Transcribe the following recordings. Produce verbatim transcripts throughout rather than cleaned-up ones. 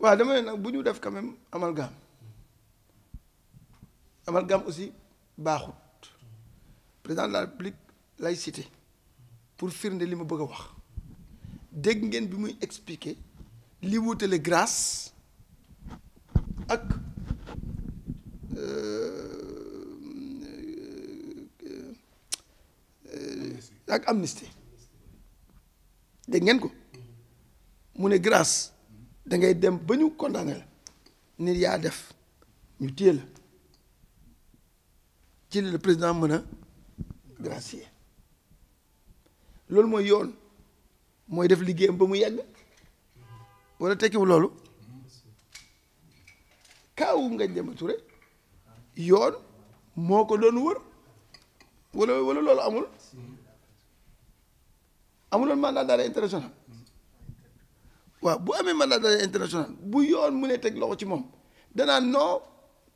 waaw dama ne nag bu ñu def quand même amalgame amalgame aussi baaxut président de la république laïcité pour firnde li ma bëgg a wax dégg ngeen bi muy expliquer li wutale grâce ak ak amnistie dégg ngeen ko mu ne grâce da ngay dem ba ñu condamné la nit yaa def ñu téye la ci le président mën a gracier loolu mooy yoon mooy def liggéeyam ba mu yàgg wala tekkiwu loolu kaawu Ngagne Demba Touré yoon moo ko doon wër wala wala loolu amul amuloon mandat d'arrêt international waaw bu amee mandat d'arrêt international bu yoon mu ne teg loxo ci moom danaa non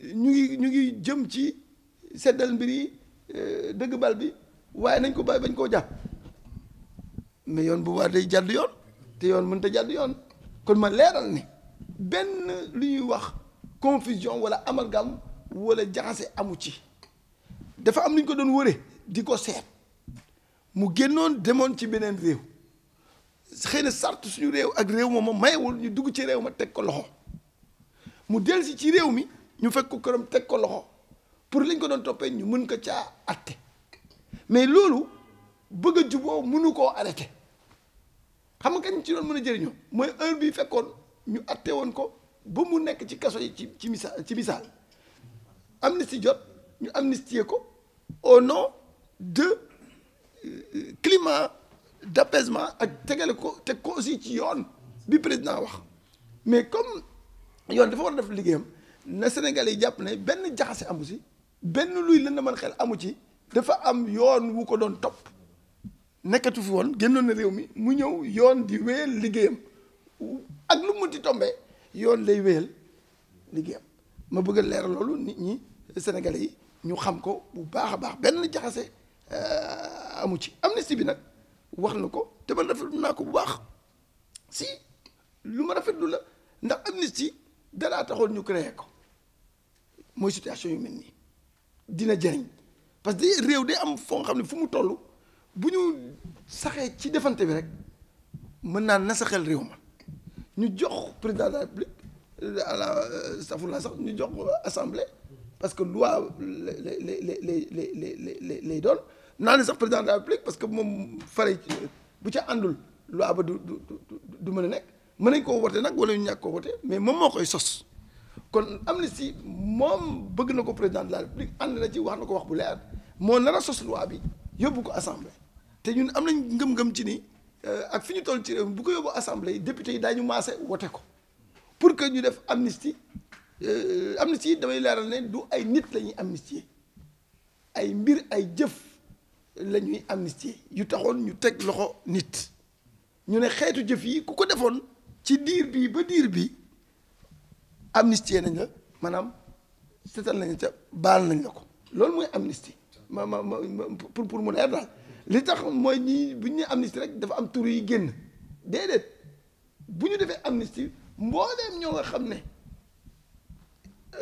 ñu ngi ñu ngi jëm ci seddal mbir yi dëgg bal bi waaye nañ ko bàyyi bañ koo jàpp mais yoon bu war day jàdd yoon te yoon mënut a jàdd yoon kon ma leeral ne benn lu ñuy wax confusion wala amalgame wala jaxase amu ci dafa am lu ñu ko doon wëre di ko seet mu génnoon demoon ci beneen réew xëy na sartu suñu réew ak réew ma moom mayewul ñu dugg ci réew ma teg ko loxo mu dellusi ci réew mi ñu fekk ko këram teg ko loxo pour liñ ko doon toppee ñu mën ko caa atte mais loolu bëgg a juboo mënu koo arrêté xam nga kañ ci doon mën a jëriñoo mooy heure bi fekkoon ñu atte woon ko ba mu nekk ci kaso yi ci ci misaal ci misaal amnistie jot ñu amnistier ko au nom de climat d'apaisement ak tegale ko teg ko aussi ci yoon bi président wax mais comme yoon dafa war a def liggéeyam na Sénégal yi jàpp ne benn jaxase amu si benn luy lën na mën xel amu ci dafa am yoon wu ko doon topp nekkatu fi woon génnoon na réew mi mu ñëw yoon di wéyal liggéeyam ak lu mu ti tombee yoon lay wéyal liggéeyam ma bëgg a leeral loolu nit ñi Sénégalais yi ñu xam ko bu baax a baax benn jaxase amu ci amnistie bi nag wax na ko te man rafetlu naa ko bu baax si lu ma rafetlu la ndax amnistie danaa taxoon ñu créé ko mooy situation yu mel nii dina jëriñ parce que réew day am foo xam ne fu mu toll bu ñu saxee ci defante bi rek mën naa nasaxel réew ma ñu jox président de la république astafurlah sax ñu jox assemblée parce que loi lay lay lay lay lay lay doon. naa ne sax président de la république parce que moom fare bu ca àndul loi ba du du du mën a nekk mën nañ koo wote nag wala ñu ñàkk koo wote mais moom moo koy sos kon amnistie moom bëgg na ko président de la république ànd na ci wax na ko wax bu leer moo nar a sos loi bi yóbbu ko assemblée te ñun am nañ ngëm-ngëm ci ni ak fi ñu toll ci réew bu ko yóbbu assemblée yi député yi daañu maase wote ko pour que ñu def amnistie amnistie yi damay leeral ne du ay nit la ñuy amnistier ay mbir ay jëf la ñuy amnistie yu taxoon ñu teg loxo nit ñu ne xeetu jëf yi ku ko defoon ci diir bii ba diir bi amnistie nañ la maanaam seetal nañ ca baal nañ la ko loolu mooy amnistie ma ma ma pour pour mu leer daal li tax mooy ñi bu ñu nee amnistie rek dafa am tur yi génn déedéet bu ñu defee amnistie mbooleem ñoo nga xam ne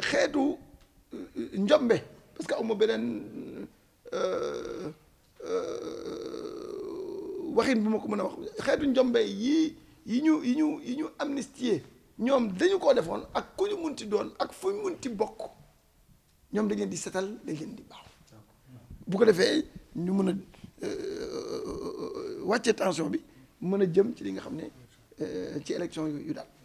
xeetu njombe parce que amuma beneen waxin bu ma ko mën a wax xeetu njombe yii yi ñu yi ñu yi ñu amnistier ñoom dañu koo defoon ak ku ñu munti doon ak fu ñu munti bokk ñoom dañ leen di setal dañ leen di baax bu ko defee ñu mën a wàccee tension bi mën a jëm ci li nga xam ne ci élection yu daal